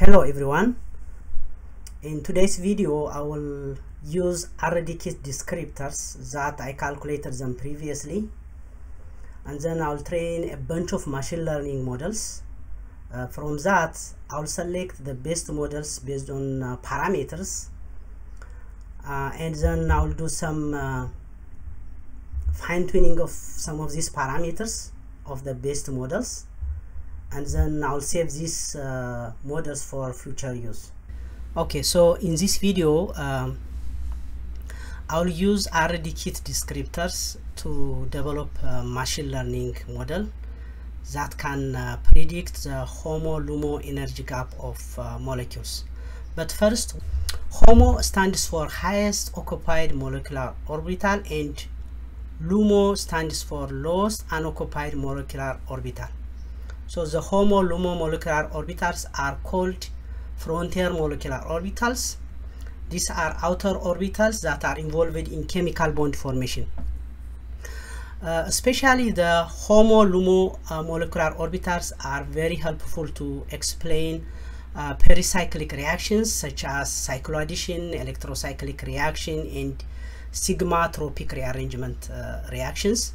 Hello everyone. In today's video I will use RDKit descriptors that I calculated them previously, and then I'll train a bunch of machine learning models. From that I'll select the best models based on parameters, and then I'll do some fine-tuning of some of these parameters of the best models, and then I'll save these models for future use. Okay, so in this video I'll use RDKit descriptors to develop a machine learning model that can predict the HOMO-LUMO energy gap of molecules. But first, HOMO stands for highest occupied molecular orbital, and LUMO stands for lowest unoccupied molecular orbital. So the HOMO-LUMO molecular orbitals are called frontier molecular orbitals. These are outer orbitals that are involved in chemical bond formation. Especially the HOMO-LUMO molecular orbitals are very helpful to explain pericyclic reactions such as cycloaddition, electrocyclic reaction, and sigmatropic rearrangement reactions.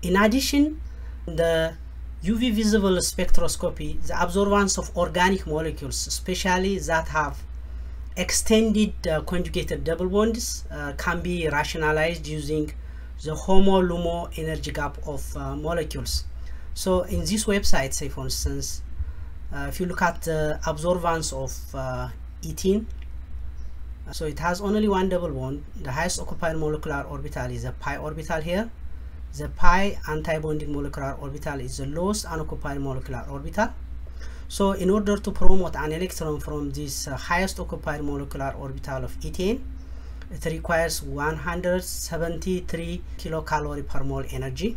In addition, the UV visible spectroscopy, the observance of organic molecules, especially that have extended conjugated double bonds, can be rationalized using the HOMO-LUMO energy gap of molecules. So in this website, say for instance, if you look at the observance of ethene, so it has only one double bond. The highest occupied molecular orbital is a pi orbital here. The pi antibonding molecular orbital is the lowest unoccupied molecular orbital. So in order to promote an electron from this highest occupied molecular orbital of ethene, it requires 173 kilocalorie per mole energy.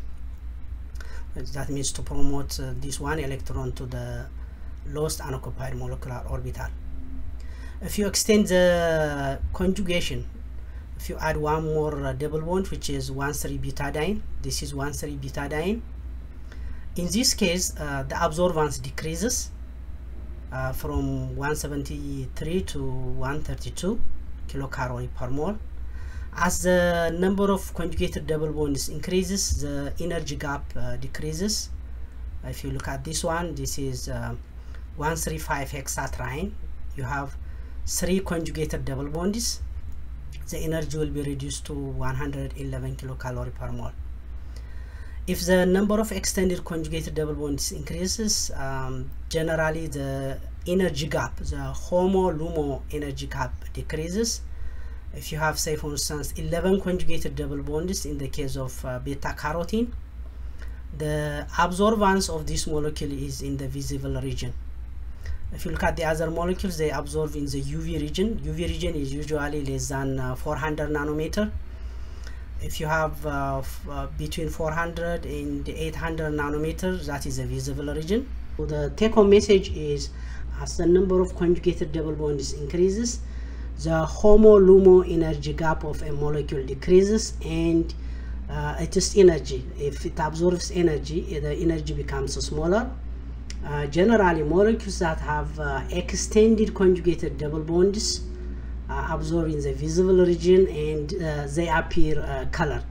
That means to promote this one electron to the lowest unoccupied molecular orbital. If you extend the conjugation, if you add one more double bond, which is 1,3-butadiene, this is 1,3-butadiene. In this case, the absorbance decreases from 173 to 132 kilocalorie per mole. As the number of conjugated double bonds increases, the energy gap decreases. If you look at this one, this is 1,3,5-hexatriene. You have 3 conjugated double bonds. The energy will be reduced to 111 kilocalorie per mole. If the number of extended conjugated double bonds increases, generally the energy gap, the HOMO-LUMO energy gap, decreases. If you have, say for instance, 11 conjugated double bonds in the case of beta carotene, the absorbance of this molecule is in the visible region. If you look at the other molecules, they absorb in the UV region. UV region is usually less than 400 nanometer. If you have between 400 and 800 nanometers, that is a visible region. So the take-home message is, as the number of conjugated double bonds increases, the HOMO-LUMO energy gap of a molecule decreases, and its energy, if it absorbs energy, the energy becomes smaller. Generally, molecules that have extended conjugated double bonds absorb in the visible region, and they appear colored.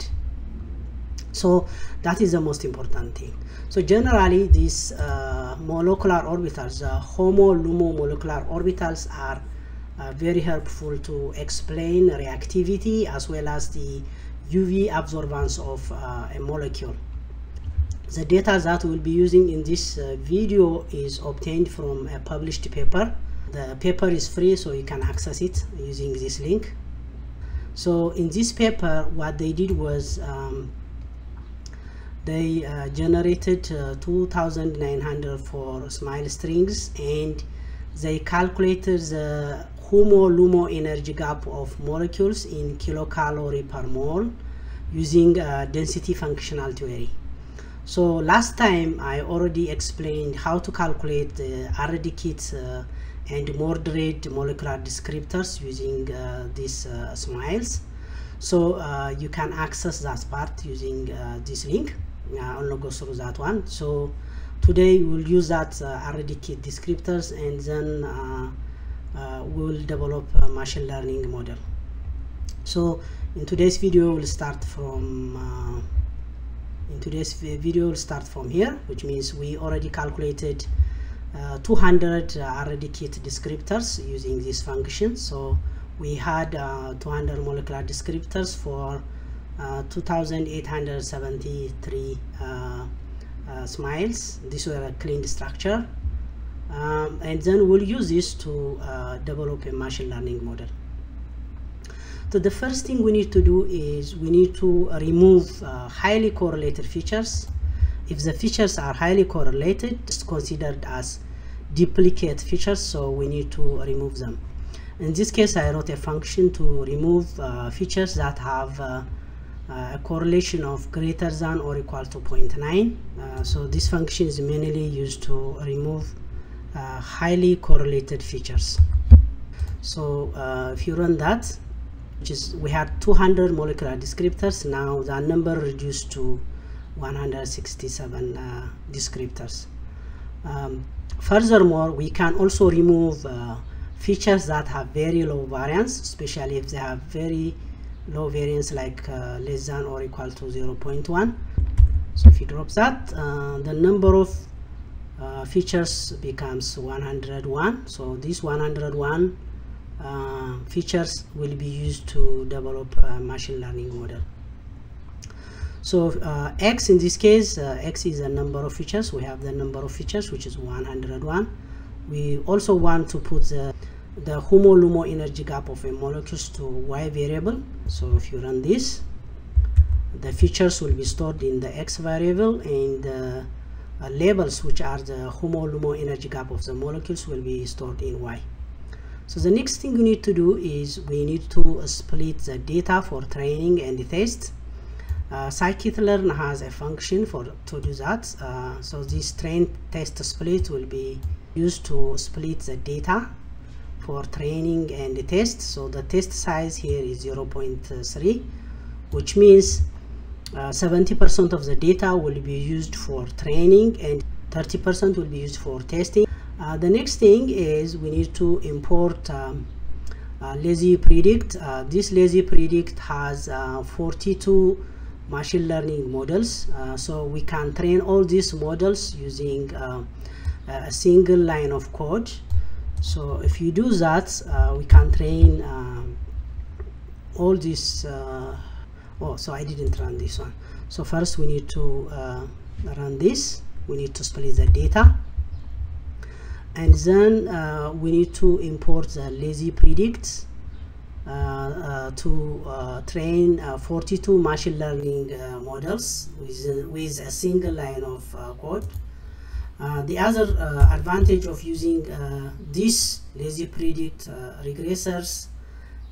So that is the most important thing. So generally, these molecular orbitals, HOMO-LUMO molecular orbitals, are very helpful to explain reactivity as well as the UV absorbance of a molecule. The data that we'll be using in this video is obtained from a published paper. The paper is free, so you can access it using this link. So in this paper, what they did was they generated 2,904 SMILES strings, and they calculated the HOMO-LUMO energy gap of molecules in kilocalorie per mole using density functional theory. So last time I already explained how to calculate the RDKit and Mordred molecular descriptors using these SMILES. So you can access that part using this link. I'll not go through that one. So Today we will use that RDKit descriptors, and then we will develop a machine learning model. So in today's video we'll start from here, which means we already calculated 200 RDKit descriptors using this function. So we had 200 molecular descriptors for 2,873 SMILES. These were a clean structure, and then we'll use this to develop a machine learning model. So the first thing we need to do is we need to remove highly correlated features. If the features are highly correlated, it's considered as duplicate features, so we need to remove them. In this case, I wrote a function to remove features that have a correlation of greater than or equal to 0.9. So this function is mainly used to remove highly correlated features. So if you run that, which is we had 200 molecular descriptors, now the number reduced to 167 descriptors. Furthermore, we can also remove features that have very low variance, especially if they have very low variance, like less than or equal to 0.1. so if you drop that, the number of features becomes 101. So these 101 features will be used to develop a machine learning model. So x, in this case, x is the number of features. We have the number of features, which is 101. We also want to put the HOMO-LUMO energy gap of a molecule to y variable. So if you run this, the features will be stored in the x variable, and the labels, which are the HOMO-LUMO energy gap of the molecules, will be stored in y. So the next thing we need to do is we need to split the data for training and test. Scikit-learn has a function to do that. So this train test split will be used to split the data for training and the test. So the test size here is 0.3, which means 70% of the data will be used for training and 30% will be used for testing. The next thing is we need to import LazyPredict. This LazyPredict has 42 machine learning models, so we can train all these models using a single line of code. So if you do that, we can train all this. Oh, so I didn't run this one. So first we need to run this. We need to split the data, and then we need to import the LazyPredict to train 42 machine learning models with a single line of code. The other advantage of using this LazyPredict regressors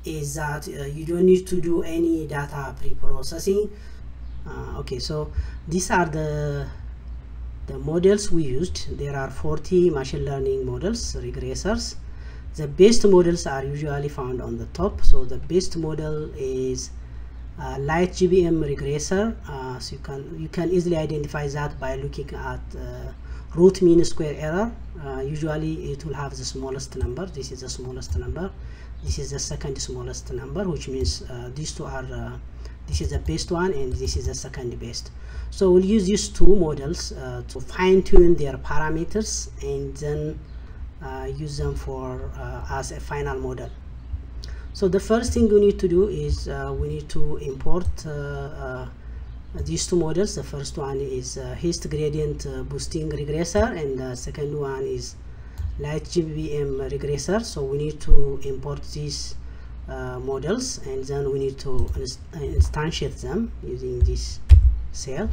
is that you don't need to do any data pre-processing. Okay, so these are the models we used. There are 40 machine learning models, regressors. The best models are usually found on the top. So the best model is LightGBM regressor. So you can easily identify that by looking at root mean square error. Usually it will have the smallest number. This is the smallest number. This is the second smallest number, which means these two are this is the best one and this is the second best. So we'll use these two models to fine-tune their parameters, and then use them for as a final model. So the first thing we need to do is we need to import these two models. The first one is HistGradientBoosting regressor, and the second one is LightGBM regressor. So we need to import these models, and then we need to instantiate them using this cell.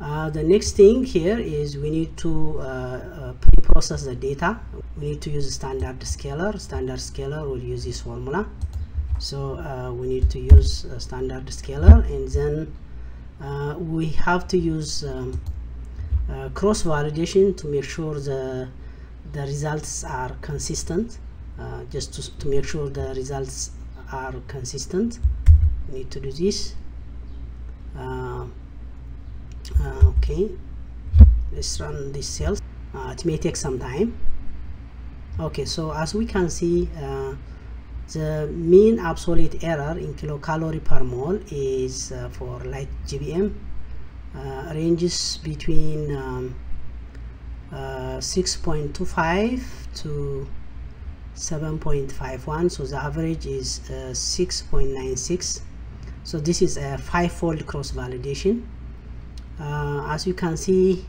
The next thing here is we need to pre-process the data. We need to use a standard scalar. Standard scalar will use this formula. So we need to use a standard scalar, and then we have to use cross-validation to make sure the results are consistent. Just to make sure the results are consistent, we need to do this. Okay, Let's run these cells. It may take some time. Okay, so as we can see, the mean absolute error in kilocalorie per mole is for LightGBM ranges between 6.25 to 7.51. so the average is 6.96. so this is a five-fold cross-validation. As you can see,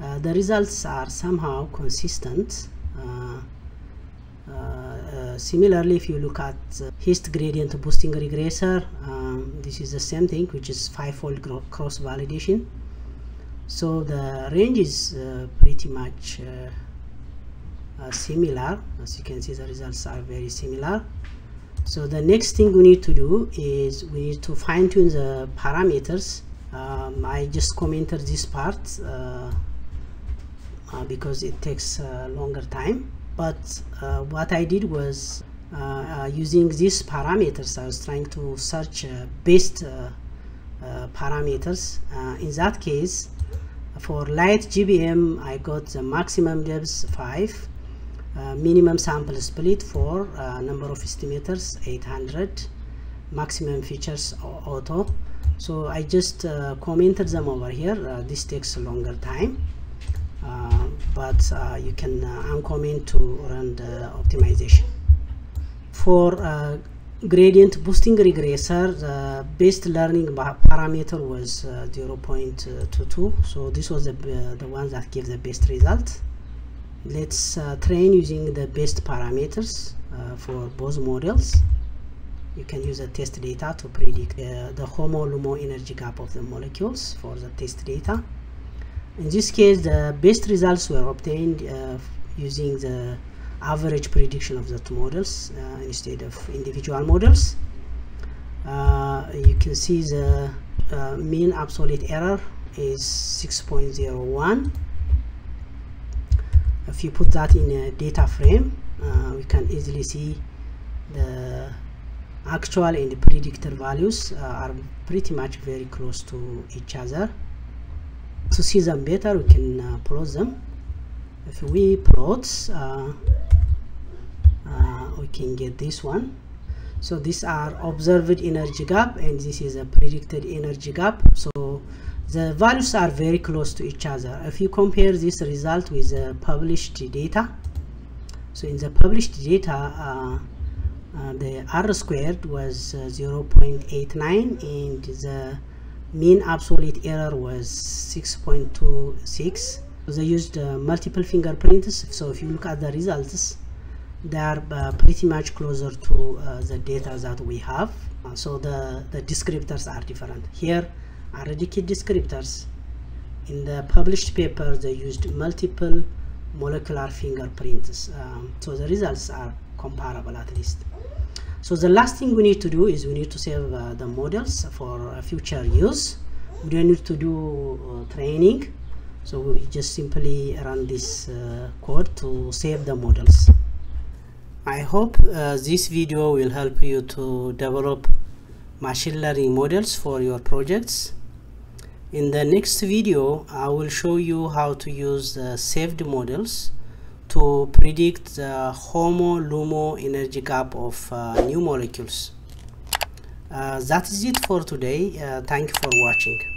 the results are somehow consistent. Similarly, if you look at HistGradientBoosting regressor, this is the same thing, which is five-fold cross-validation. So the range is pretty much similar. As you can see, the results are very similar. So the next thing we need to do is we need to fine-tune the parameters. I just commented this part because it takes a longer time, but what I did was using these parameters, I was trying to search best parameters. In that case, for LightGBM, I got the maximum depth 5, minimum sample split 4, number of estimators 800, maximum features auto. So I just commented them over here. This takes a longer time, but you can uncomment to run the optimization. For gradient boosting regressor, the best learning parameter was 0.22. So this was the one that gave the best result. Let's train using the best parameters for both models. You can use the test data to predict the HOMO-LUMO energy gap of the molecules for the test data. In this case, the best results were obtained using the average prediction of the two models instead of individual models. You can see the mean absolute error is 6.01. If you put that in a data frame, we can easily see the actual and the predicted values are pretty much very close to each other. To see them better, we can plot them. If we plot, we can get this one. So these are observed energy gap, and this is a predicted energy gap. So the values are very close to each other. If you compare this result with the published data, so in the published data, the R squared was 0.89 and the mean absolute error was 6.26. They used multiple fingerprints, so if you look at the results, they are pretty much closer to the data that we have. So the descriptors are different. Here are RDKit descriptors. In the published paper, they used multiple molecular fingerprints, so the results are comparable at least. So the last thing we need to do is we need to save the models for future use. We don't need to do training, so we just simply run this code to save the models. I hope this video will help you to develop machine learning models for your projects. In the next video, I will show you how to use the saved models to predict the HOMO-LUMO energy gap of new molecules. That is it for today. Thank you for watching.